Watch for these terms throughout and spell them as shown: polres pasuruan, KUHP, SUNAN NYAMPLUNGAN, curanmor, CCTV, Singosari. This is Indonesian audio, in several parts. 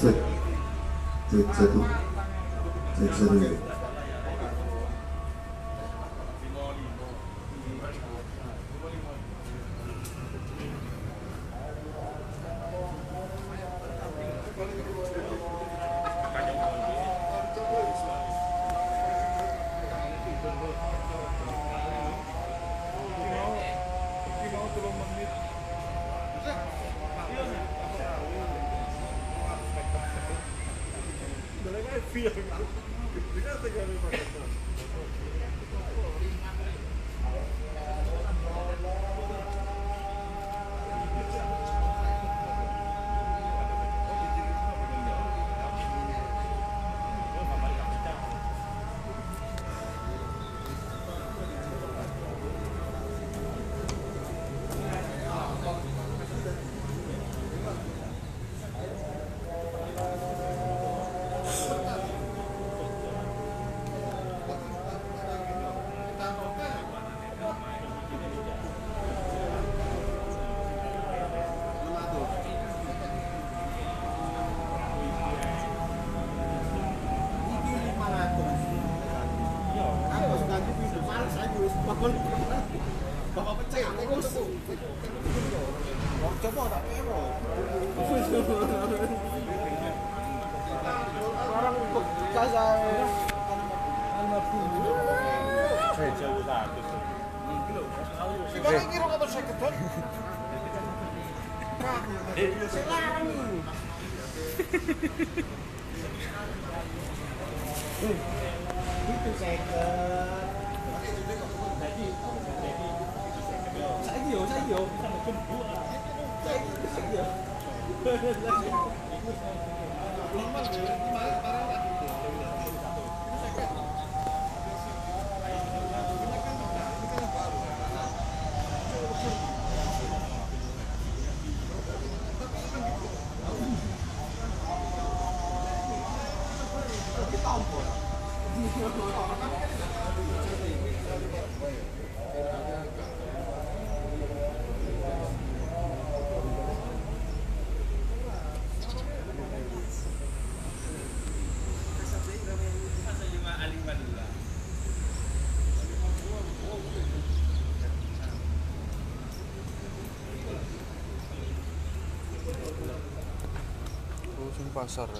Z1 pasar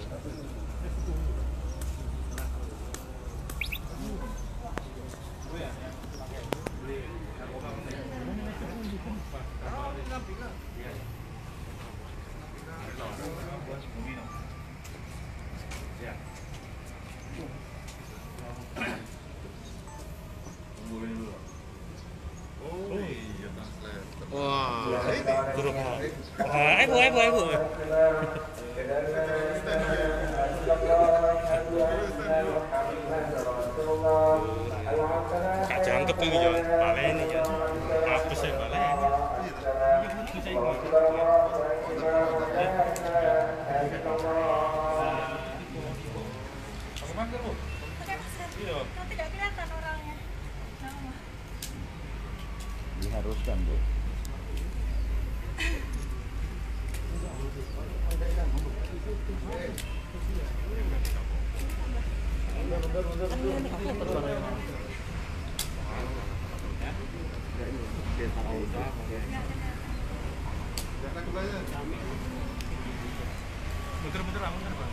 bener-bener aman kan Bang?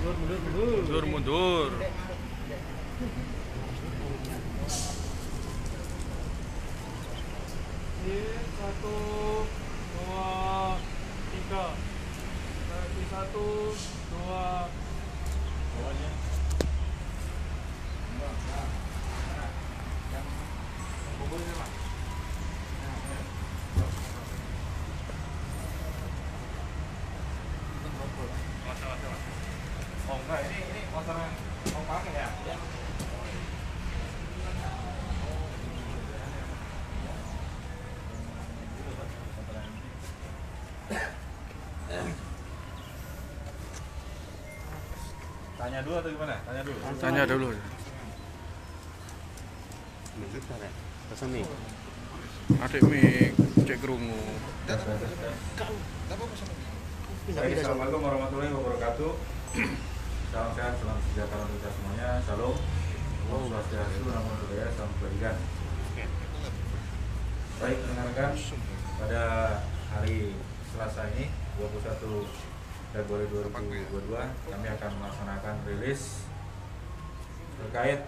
mundur. Satu, dua, tiga. Lagi satu, dua. Bawahnya. Oh enggak, ini kotoran mau pakai ya? Ya. Tanya dulu atau gimana? Tanya dulu. Pesan nih. Adik mik cek kerungu. Assalamualaikum warahmatullahi wabarakatuh. Salam sehat, salam sejahtera untuk kita semuanya. Shalom. Om Swastiastu, Namo Buddhaya, Salam Kebajikan. Baik, rekan-rekan, pada hari Selasa ini 21 Februari 2022 kami akan melaksanakan rilis terkait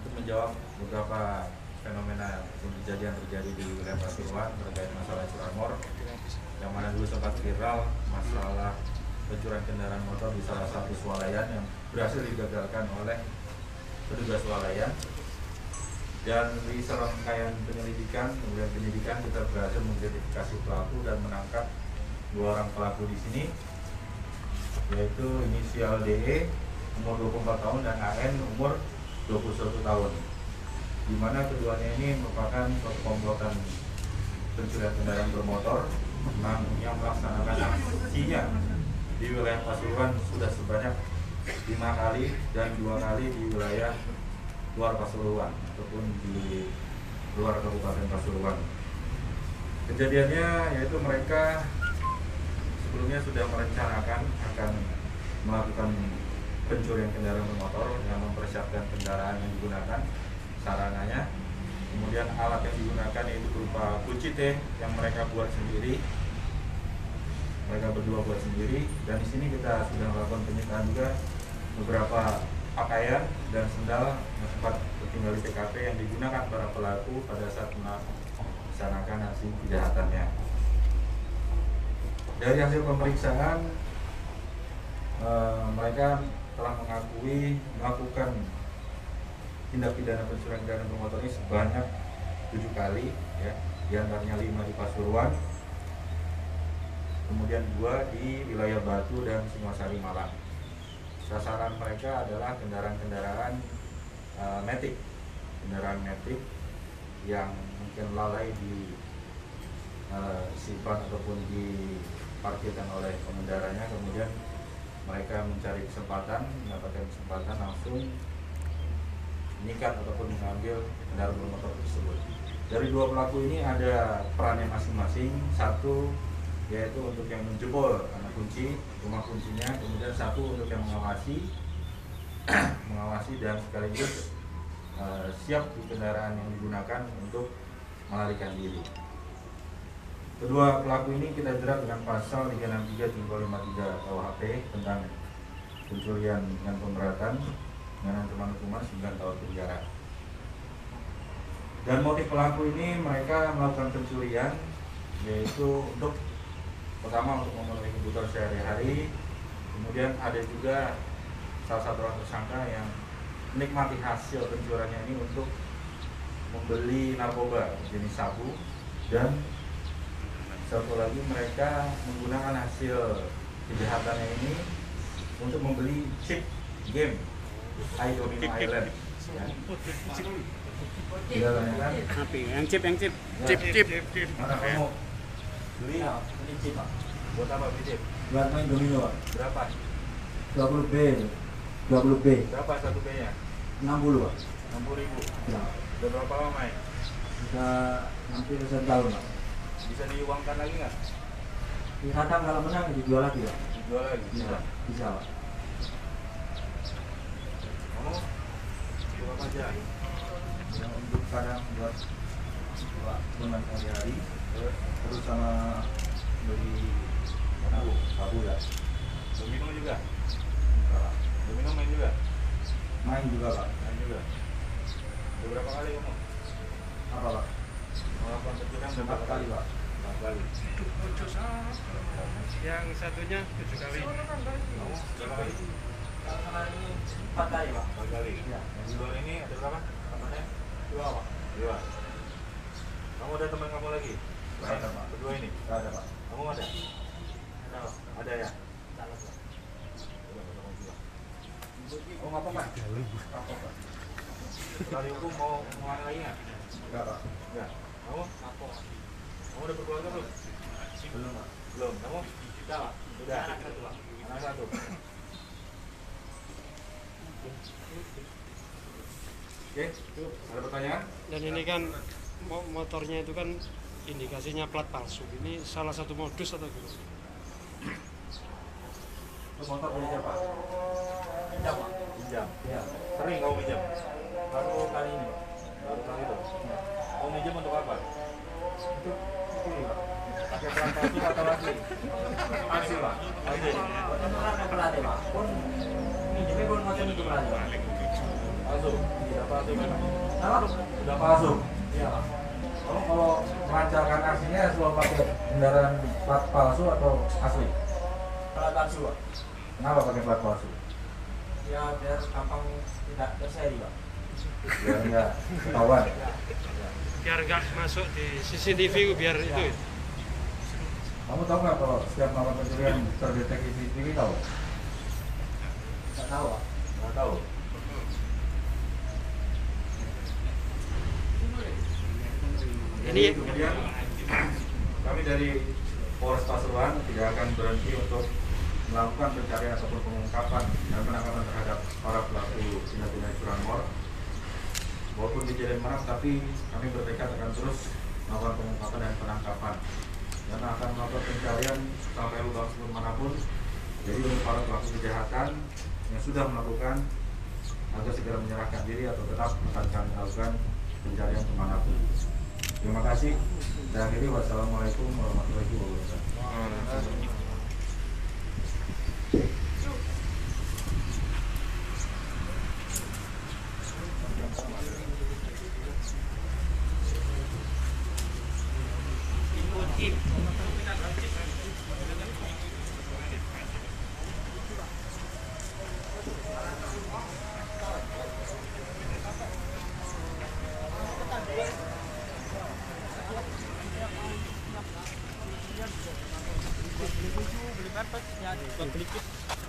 untuk menjawab beberapa fenomena kejadian terjadi di wilayah Pasuruan terkait masalah curanmor yang mana dulu sempat viral masalah pencurian kendaraan motor di salah satu swalayan yang berhasil digagalkan oleh petugas swalayan. Dan di serangkaian penyidikan kita berhasil mengidentifikasi pelaku dan menangkap dua orang pelaku di sini, yaitu inisial DE umur 24 tahun dan AN umur 21 tahun. Di mana keduanya ini merupakan perkomplotan pencurian kendaraan bermotor yang melaksanakan aksinya di wilayah Pasuruan sudah sebanyak 5 kali dan 2 kali di wilayah luar Pasuruan ataupun di luar Kabupaten Pasuruan. Kejadiannya yaitu mereka sebelumnya sudah merencanakan akan melakukan pencurian kendaraan bermotor yang mempersiapkan kendaraan yang digunakan, sarananya, kemudian alat yang digunakan yaitu berupa kunci T yang mereka buat sendiri. Mereka berdua buat sendiri, dan di sini kita sudah melakukan penyitaan juga beberapa pakaian dan sendal yang sempat tertinggal di TKP yang digunakan para pelaku pada saat melaksanakan aksi kejahatannya. Dari hasil pemeriksaan, mereka telah melakukan tindak pidana pencurian kendaraan bermotor ini sebanyak 7 kali, ya, diantaranya 5 di Pasuruan, kemudian 2 di wilayah Batu dan Singosari Malang. Sasaran mereka adalah kendaraan-kendaraan metik, yang mungkin lalai di simpan ataupun diparkirkan oleh pengendaranya, kemudian mereka mencari kesempatan, mendapatkan kesempatan langsung menyikat ataupun mengambil kendaraan bermotor tersebut. Dari 2 pelaku ini ada perannya masing-masing. Satu yaitu untuk yang menjebol anak kunci rumah kuncinya, kemudian satu untuk yang mengawasi dan sekaligus siap di kendaraan yang digunakan untuk melarikan diri. Kedua pelaku ini kita jerat dengan pasal 363-353 KUHP tentang pencurian dengan pemberatan dengan ancaman hukuman 9 tahun penjara. Dan motif pelaku ini mereka melakukan pencurian yaitu untuk pertama untuk memenuhi kebutuhan sehari-hari, kemudian ada juga salah satu orang tersangka yang menikmati hasil pencuriannya ini untuk membeli narkoba jenis sabu, dan satu lagi mereka menggunakan hasil kejahatannya ini untuk membeli chip game I Domino Island, ya. Yang chip. Beli ini chip, Pak. Buat apa beli chip? Buat main domino. Berapa? 20B. 20B. Berapa 1B-nya? 60, Pak. 60.000. Ya. Udah berapa lama main? Sudah hampir setahun, Pak. Bisa diuangkan lagi nggak? Kadang kalau menang dijual lagi, Pak. Dijual lagi? Bisa, Pak. Ngomong? Coba aja. Yang untuk kadang buat teman sehari-hari, terus sama dari sabu ya. Domino juga juga? Domino main juga? Main juga, Pak. Main juga. Berapa kali kamu? Apa, Pak? Melakukan petikan 4 kali, Pak. 4 kali. Yang satunya 7 kali. Berapa kali? Ini 4 kali, Pak. 4 kali. Ya. Yang di luar ini ada berapa? Temannya? 2, Pak. 2. Kamu ada teman kamu lagi? Tidak ada, Pak. Kedua ini? Tidak ada, Pak. Kamu ada? Ada ya? Oh, nggak apa-apa. Sekali hukum mau mulai lagi nggak? Enggak, Pak. Enggak. Kamu? Apa? Kamu udah berkeluarga belum? Belum, Pak. Belum. Kamu? Sudah, Pak. Sudah. Anak satu, Pak. Anak satu. Oke, ada pertanyaan? Dan ini kan motornya itu kan indikasinya plat palsu. Ini salah satu modus atau gimana? Motor boleh apa? Pinjam, Pak. Pinjam. Iya. Sering kamu pinjam? Baru kali ini. Baru kali itu. Kamu pinjam untuk apa? Untuk ini, Pak. Pakai plat palsu atau lagi? Hasil, Pak. Hasil. Untuk pelatih, Pak. Pun pinjamnya pun macam itu pelatih, Pak. Palsu. Iya, palsu kan? Salah. Sudah palsu. Iya, Pak. Kamu kalau melancarkan aksinya selalu pakai kendaraan plat palsu atau asli? Plat palsu, Pak. Kenapa pakai plat palsu? Ya biar gampang tidak terseri, Pak. Biar nggak ketahuan. Biar nggak masuk di CCTV, biar ya. Itu. Kamu tahu nggak kalau setiap melakukan pencurian terdeteksi CCTV tahu? Nggak tahu, Pak. Nggak tahu. Jadi kemudian kami dari Polres Pasuruan tidak akan berhenti untuk melakukan pencarian ataupun pengungkapan dan penangkapan terhadap para pelaku tindak pidana curanmor walaupun kejadian maaf, tapi kami bertekad akan terus melakukan pengungkapan dan penangkapan dan akan melakukan pencarian sampai lubang sebelum manapun, jadi untuk para pelaku kejahatan yang sudah melakukan agar segera menyerahkan diri atau tetap akan kami lakukan pencarian kemanapun. Terima kasih. Dan akhirnya wassalamualaikum warahmatullahi wabarakatuh.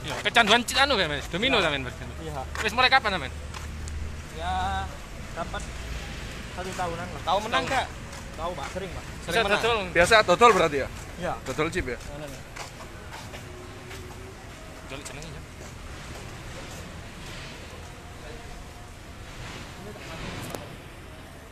Ya, kecanduan anu ya, Mas. Domino sampean berarti. Iya. Wis mulai kapan sampean? Ya, dapat 1 tahunan lah. Tahu menang enggak? Tahu, Pak. Sering, Pak. Sering betul. Biasa dodol berarti ya? Iya. Dodol chip ya? Dodol jenenge ya.